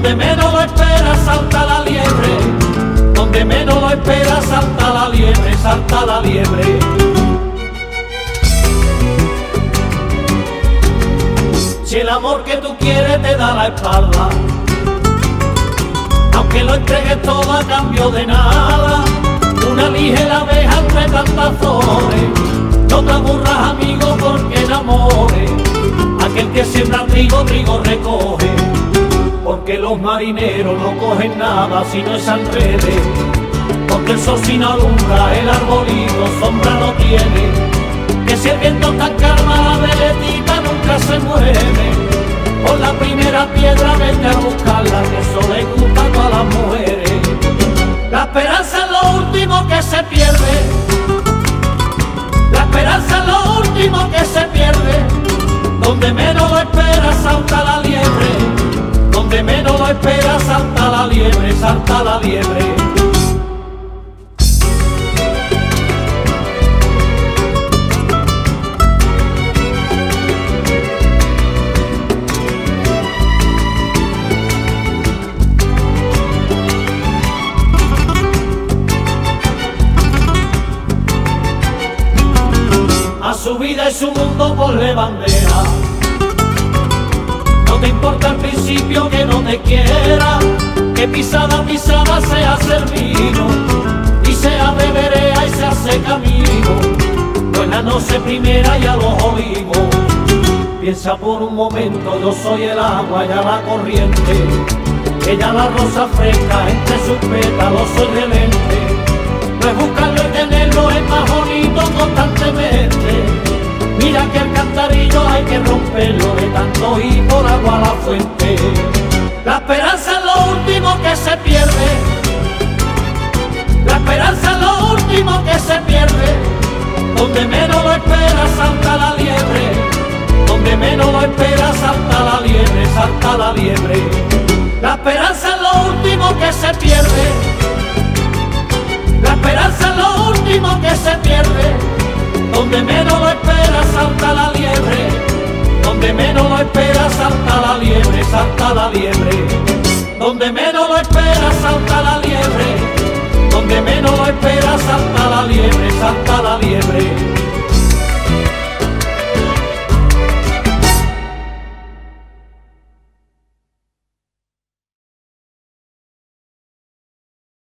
Donde menos lo espera, salta la liebre. Donde menos lo espera, salta la liebre, salta la liebre. Si el amor que tú quieres te da la espalda, aunque lo entregues todo a cambio de nada, una ligera abeja entre tantas flores. No te aburras, amigo, porque enamores. Aquel que siembra trigo, trigo recoge. Porque los marineros no cogen nada si no es al revés. Porque el sol sin alumbra, el arbolito sombra no tiene. Que si el viento tan calma, la veletita nunca se mueve. Por la primera piedra vete a buscarla, que eso le gusta a todas las mujeres. La esperanza es lo último que se pierde. La esperanza es lo último que se pierde. Donde menos lo esperas, salta la liebre. Donde menos lo espera, salta la liebre, salta la liebre. A su vida y su mundo ponle bandera. No te importa al principio que no te quiera, que pisada a pisada se hace el vino, y sea de vereda y se hace camino, pues la noche primera ya los olivos. Piensa por un momento, yo soy el agua, ya la corriente, ella la rosa fresca, entre sus pétalos soy relente. No es buscarlo y tenerlo, es más bonito constantemente. Mira que el cantarillo hay que romperlo de tanto y por agua a la fuente. La esperanza es lo último que se pierde. La esperanza es lo último que se pierde. Donde menos lo espera, salta la liebre. Donde menos lo espera, salta la liebre, salta la liebre. La esperanza es lo último que se pierde. La esperanza es lo último que se pierde. Donde menos lo espera, salta la liebre. Donde menos lo espera, salta la liebre, salta la liebre. Donde menos lo espera, salta la liebre. Donde menos lo espera, salta la liebre, salta la liebre.